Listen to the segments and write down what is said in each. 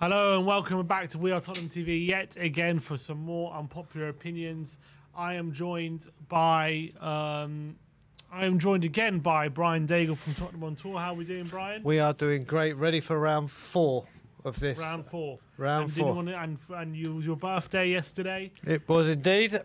Hello and welcome back to We Are Tottenham TV yet again for some more unpopular opinions. I am joined again by Brian Daigle from Tottenham on Tour. How are we doing, Brian? We are doing great. Ready for round four of this. Round four. And you, your birthday yesterday. It was indeed.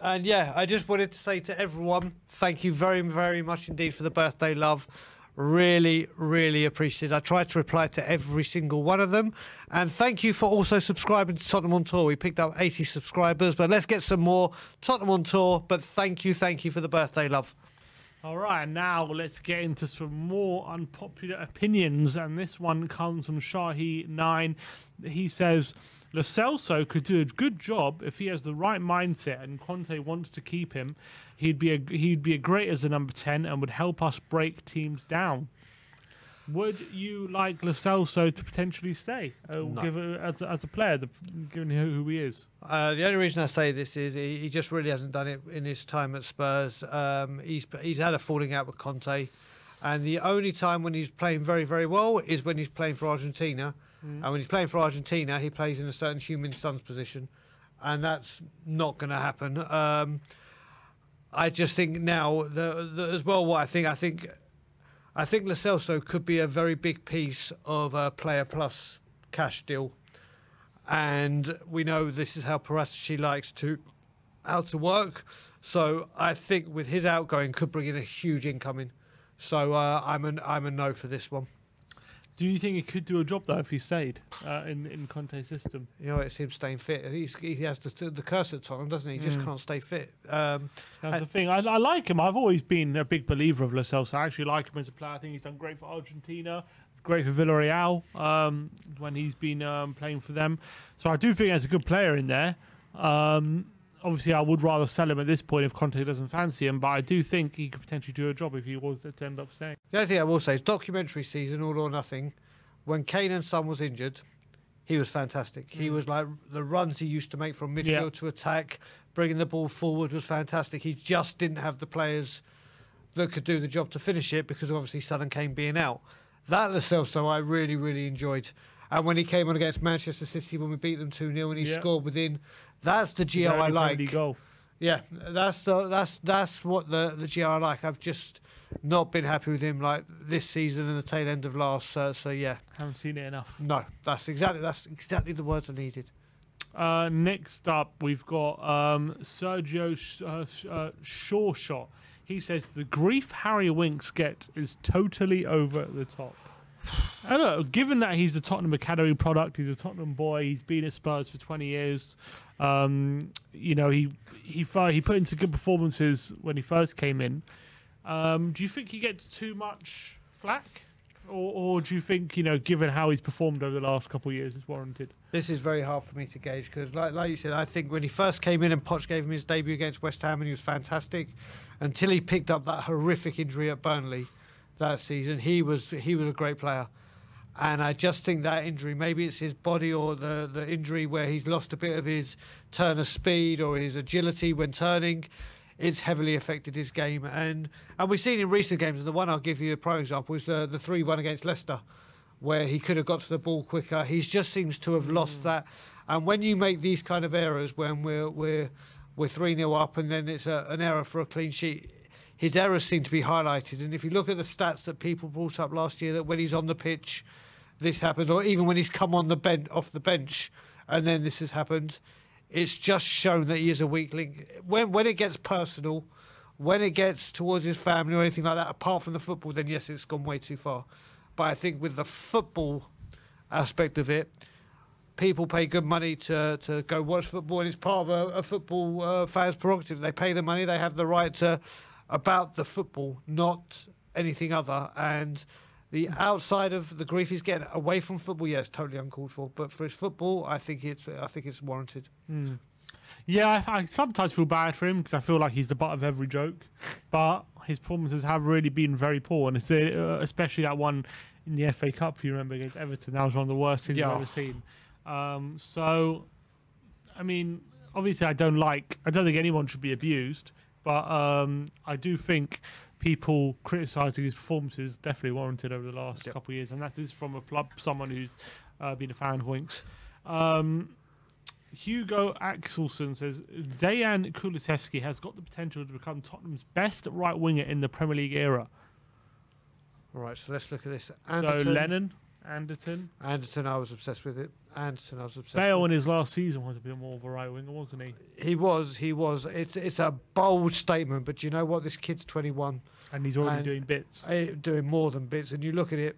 And yeah, I just wanted to say to everyone, thank you very, very much indeed for the birthday love. Really, really appreciate it. I tried to reply to every single one of them. And thank you for also subscribing to Tottenham on Tour. We picked up 80 subscribers, but let's get some more Tottenham on Tour. But thank you for the birthday love. All right, now let's get into some more unpopular opinions. And this one comes from Shahi9. He says, Lo Celso could do a good job if he has the right mindset and Conte wants to keep him. He'd be great as a number 10 and would help us break teams down. Would you like Lo Celso to potentially stay? No. As a player, given who he is? The only reason I say this is he just really hasn't done it in his time at Spurs. He's had a falling out with Conte. And the only time when he's playing very, very well is when he's playing for Argentina. Mm. And when he's playing for Argentina, he plays in a certain human son's position. And that's not going to happen. I just think now, I think Lo Celso could be a very big piece of a player plus cash deal. And we know this is how Paratici likes to, how to work. So I think with his outgoing could bring in a huge incoming. So I'm a no for this one. Do you think he could do a job, though, if he stayed in Conte's system? You know, it's him staying fit. He has the curse at Tottenham, doesn't he? He just can't stay fit. That's the thing. I like him. I've always been a big believer of Lo Celso. I actually like him as a player. I think he's done great for Argentina, great for Villarreal when he's been playing for them. So I do think there's a good player in there. Obviously, I would rather sell him at this point if Conte doesn't fancy him, but I do think he could potentially do a job if he was to end up staying. The only thing I will say is documentary season, All or Nothing, when Kane and Son was injured, he was fantastic. Mm. He was like the runs he used to make from midfield to attack, bringing the ball forward was fantastic. He just didn't have the players that could do the job to finish it because obviously Son and Kane being out. That Lo Celso I really, really enjoyed. And when he came on against Manchester City when we beat them 2-0 and he scored within, that's the GL I like. Goal. Yeah, that's what the GL I like. I've just not been happy with him like this season and the tail end of last. So yeah, haven't seen it enough. No, that's exactly the words I needed. Next up, we've got Sergio Shawshot. He says the grief Harry Winks gets is totally over the top. I don't know, given that he's a Tottenham Academy product, he's a Tottenham boy, he's been at Spurs for 20 years, you know, he put in some good performances when he first came in. Do you think he gets too much flack? Or do you think, you know, given how he's performed over the last couple of years, it's warranted? This is very hard for me to gauge because, like you said, I think when he first came in and Poch gave him his debut against West Ham and he was fantastic, until he picked up that horrific injury at Burnley. That season, he was a great player, and I just think that injury, maybe it's his body or the injury where he's lost a bit of his turn of speed or his agility when turning, it's heavily affected his game. And we've seen in recent games, and the one I'll give you a prime example is the 3-1 against Leicester, where he could have got to the ball quicker. He just seems to have lost that. And when you make these kind of errors, when we're 3-0 up, and then it's an error for a clean sheet. His errors seem to be highlighted. And if you look at the stats that people brought up last year, that when he's on the pitch, this happens, or even when he's come on the bench, off the bench, and then this has happened, it's just shown that he is a weak link. When it gets personal, when it gets towards his family or anything like that, apart from the football, then yes, it's gone way too far. But I think with the football aspect of it, people pay good money to go watch football, and it's part of a football fan's prerogative. They pay the money, they have the right to... about the football, not anything other. And the outside of the grief he's getting away from football, yes, totally uncalled for. But for his football, I think it's warranted. Mm. Yeah, I sometimes feel bad for him because I feel like he's the butt of every joke. But his performances have really been very poor, and especially that one in the FA Cup, you remember, against Everton. That was one of the worst things I've ever seen. So, I mean, obviously I don't think anyone should be abused. But I do think people criticising his performances definitely warranted over the last couple of years, and that is from someone who's been a fan of Winks. Hugo Axelson says, Dejan Kulusevski has got the potential to become Tottenham's best right winger in the Premier League era. All right, so let's look at this. Anderton. So Lennon, Anderton. Anderton, I was obsessed with it. Anderton, I was obsessed with it. Bale in his last season was a bit more of a right winger, wasn't he? He was, he was. It's a bold statement, but you know what? This kid's 21. And he's already doing bits. Doing more than bits. And you look at it...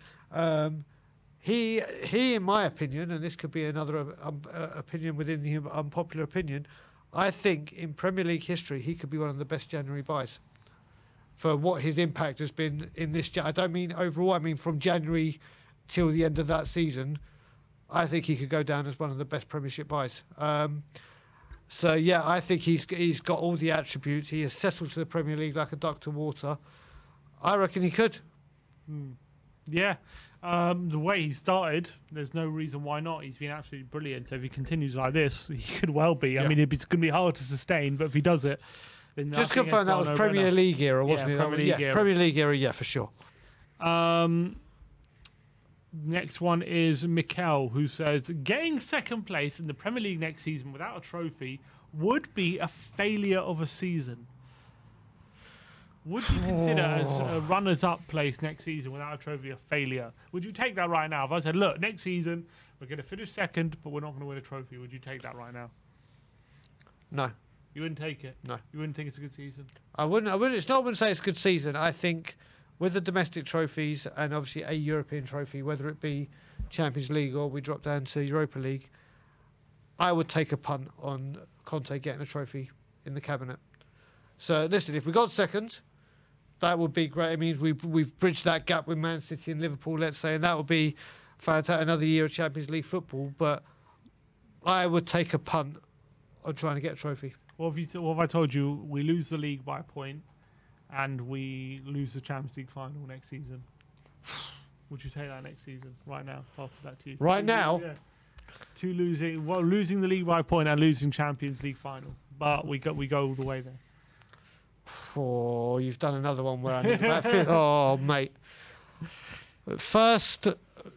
He, in my opinion, and this could be another opinion within the unpopular opinion, I think in Premier League history, he could be one of the best January buys for what his impact has been in this. I don't mean overall, I mean from January till the end of that season, I think he could go down as one of the best Premiership buys. So, yeah, I think he's got all the attributes. He has settled to the Premier League like a duck to water. I reckon he could. Yeah. The way he started, there's no reason why not. He's been absolutely brilliant. So if he continues like this, he could well be. I mean, it's going to be hard to sustain, but if he does it, then just confirm that was Premier League era, wasn't it? Premier League era, yeah, for sure. Next one is Mikel, who says, getting second place in the Premier League next season without a trophy would be a failure of a season. Would you consider as a runners-up place next season without a trophy a failure? Would you take that right now? If I said, look, next season, we're going to finish second, but we're not going to win a trophy, would you take that right now? No. You wouldn't take it? No. You wouldn't think it's a good season? I wouldn't. I wouldn't. It's not, I wouldn't say it's a good season. I think with the domestic trophies and obviously a European trophy, whether it be Champions League or we drop down to Europa League, I would take a punt on Conte getting a trophy in the cabinet. So, listen, if we got second... that would be great. It means we've bridged that gap with Man City and Liverpool, let's say, and that would be fantastic, another year of Champions League football. But I would take a punt on trying to get a trophy. What have I told you? We lose the league by a point, and we lose the Champions League final next season. Would you take that next season? Right now, after that, to you. Right now, yeah. losing the league by a point and losing Champions League final, but we go all the way there. Oh, you've done another one where I need that fit. Oh, mate. First,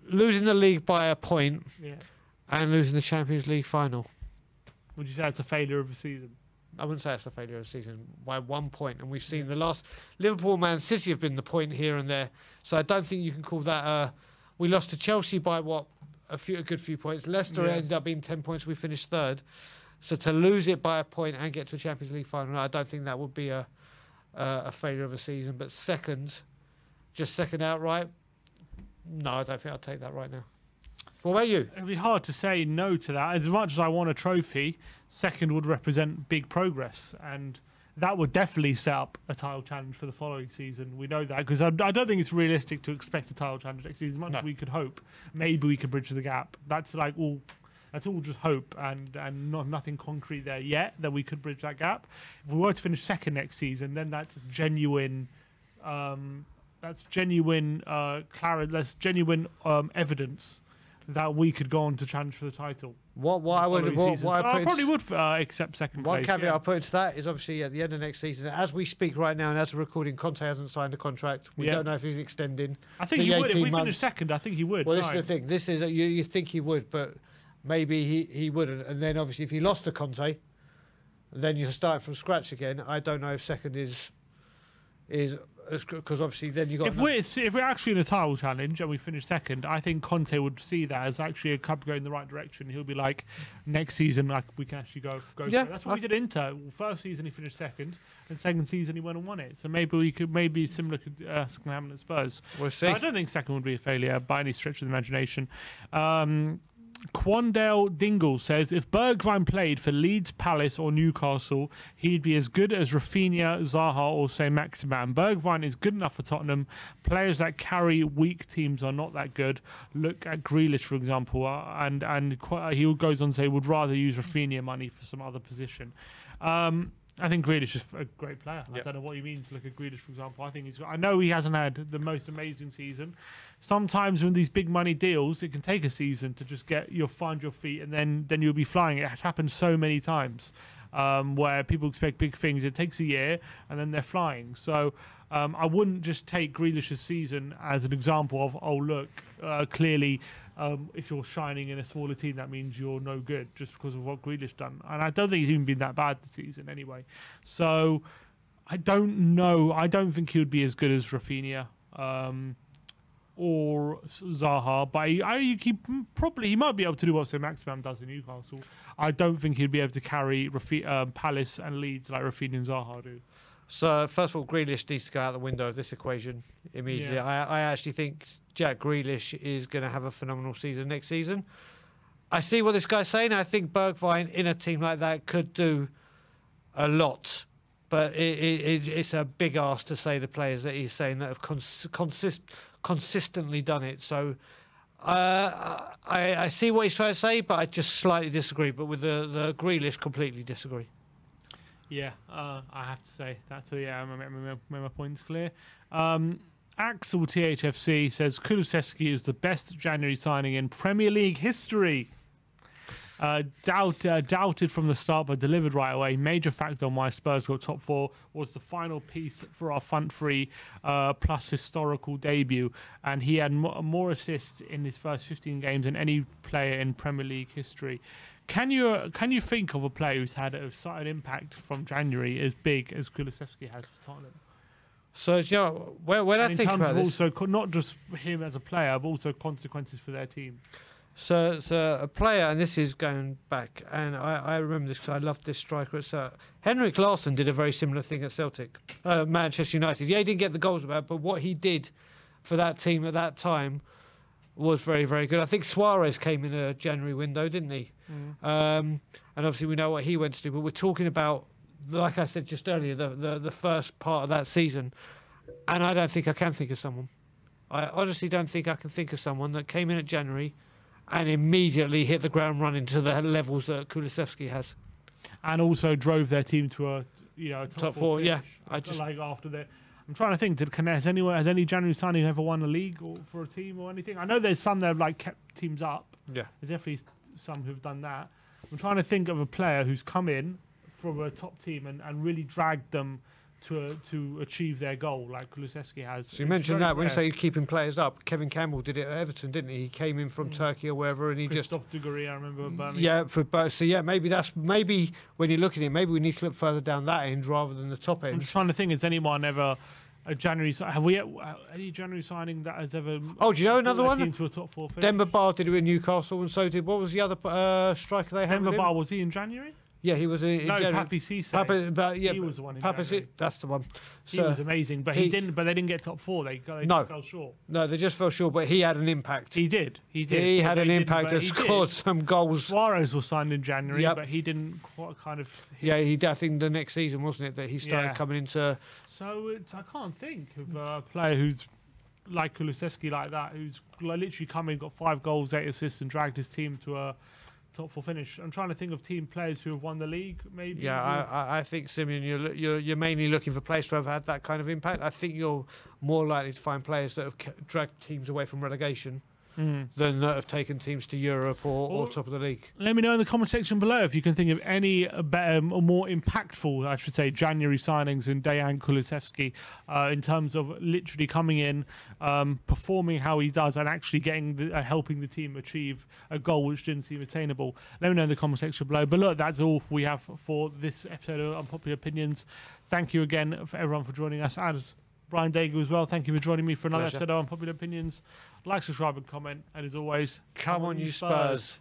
losing the league by a point and losing the Champions League final. Would you say it's a failure of a season? I wouldn't say it's a failure of a season by 1 point. And we've seen the last... Liverpool, Man City have been the point here and there. So I don't think you can call that... we lost to Chelsea by, what, a good few points. Leicester ended up being 10 points. We finished third. So to lose it by a point and get to a Champions League final, I don't think that would be a failure of a season. But second, just second outright, no, I don't think I'd take that right now. What about you? It'd be hard to say no to that. As much as I want a trophy, second would represent big progress. And that would definitely set up a title challenge for the following season. We know that because I don't think it's realistic to expect a title challenge next season. As much as we could hope, maybe we could bridge the gap. That's like all... that's all just hope and nothing concrete there yet that we could bridge that gap. If we were to finish second next season, then that's genuine evidence that we could go on to challenge for the title. I probably would accept second place. One caveat I'll put into that is obviously at the end of next season, as we speak right now and as we're recording, Conte hasn't signed a contract. We don't know if he's extending. I think he would. If we finish second, I think he would. Well, this is the thing. This is you think he would, but... maybe he wouldn't. And then, obviously, if he lost to Conte, then you start from scratch again. I don't know if second is because, obviously, then you got... If we're actually in a title challenge and we finish second, I think Conte would see that as actually a cup going in the right direction. He'll be like, next season, like we can actually go. Yeah, that's what we did at Inter. First season, he finished second. And second season, he went and won it. So maybe we could... maybe similar could happen at Spurs. We'll see. So I don't think second would be a failure by any stretch of the imagination. Quandale Dingle says, if Bergwijn played for Leeds, Palace or Newcastle, he'd be as good as Rafinha, Zaha or Saint-Maximin. Bergwijn is good enough for Tottenham. Players that carry weak teams are not that good. Look at Grealish, for example, and he goes on to say, would rather use Rafinha money for some other position. I think Grealish is a great player. I don't know what you mean to look at Grealish, for example. I think he's... I know he hasn't had the most amazing season. Sometimes with these big money deals, it can take a season to just find your feet, and then you'll be flying. It has happened so many times. where people expect big things. It takes a year and then they're flying. So I wouldn't just take Grealish's season as an example of, oh, look, clearly if you're shining in a smaller team, that means you're no good just because of what Grealish done. And I don't think he's even been that bad this season anyway. So I don't know. I don't think he would be as good as Rafinha or Zaha, but he might be able to do what Sir Maximum does in Newcastle. I don't think he'd be able to carry Palace and Leeds like Rafinha and Zaha do. So, first of all, Grealish needs to go out the window of this equation immediately. Yeah. I actually think Jack Grealish is going to have a phenomenal season next season. I see what this guy's saying. I think Bergwijn in a team like that could do a lot. But it's a big ask to say the players that he's saying that have consistently done it. So I see what he's trying to say, but I just slightly disagree. But with the Grealish, completely disagree. Yeah, I have to say that. So yeah, my point's clear. Axel THFC says Kulusevski is the best January signing in Premier League history. Doubted from the start, but delivered right away. Major factor on why Spurs got top four was the final piece for our front three, plus historical debut. And he had more assists in his first 15 games than any player in Premier League history. Can you think of a player who's had such an impact from January as big as Kulusevski has for Tottenham? So, you know, when I think about this, also not just him as a player, but also consequences for their team. So a player, and this is going back, and I remember this because I loved this striker at Celtic. Henrik Larsson did a very similar thing at Celtic, Manchester United. Yeah, he didn't get the goals about, but what he did for that team at that time was very, very good. I think Suarez came in a January window, didn't he? Mm. And obviously we know what he went to do, but we're talking about, like I said just earlier, the first part of that season. And I don't think I can think of someone. I honestly don't think I can think of someone that came in at January and immediately hit the ground running to the levels that Kulusevski has, and also drove their team to a top four. Finish. Yeah, I just like after that. I'm trying to think. Did has any January signing ever won a league or for a team or anything? I know there's some that have like kept teams up. Yeah, there's definitely some who've done that. I'm trying to think of a player who's come in from a top team and really dragged them to achieve their goal, like Kulusevski has. So you mentioned that when you say you're keeping players up. Kevin Campbell did it at Everton, didn't he? He came in from Turkey or wherever, and he Christophe Dugarry, I remember, at Burnley. Yeah, for both. So yeah, maybe when you look at it, maybe we need to look further down that end rather than the top end. I'm just trying to think, has anyone ever any January signing that has ever? Oh, do you know another one? To a top four finish? Demba Ba did it with Newcastle, and so did what was the other striker they had? Demba Ba, was he in January? Yeah, he was in January. He was the one in January. That's the one. So he was amazing, but they didn't get top four. They just fell short. No, they just fell short. But he had an impact. He did. He had an impact and scored some goals. Suarez was signed in January, but he didn't quite kind of. Yeah, I think the next season, wasn't it, that he started coming into. So I can't think of a player who's like Kulusevski like that, who's literally come in, got 5 goals, 8 assists, and dragged his team to a top four finish. I'm trying to think of team players who have won the league, maybe. Yeah, I think, Simeon, you're mainly looking for players to have had that kind of impact. I think you're more likely to find players that have dragged teams away from relegation than that have taken teams to Europe or top of the league. Let me know in the comment section below if you can think of any better or more impactful, I should say, January signings than Dejan Kulusevski in terms of literally coming in, performing how he does, and actually getting helping the team achieve a goal which didn't seem attainable. Let me know in the comment section below. But look, that's all we have for this episode of Unpopular Opinions. Thank you again for everyone for joining us, as Brian Daigle as well. Thank you for joining me for another episode of Unpopular Opinions. Like, subscribe and comment, and as always, come on you Spurs.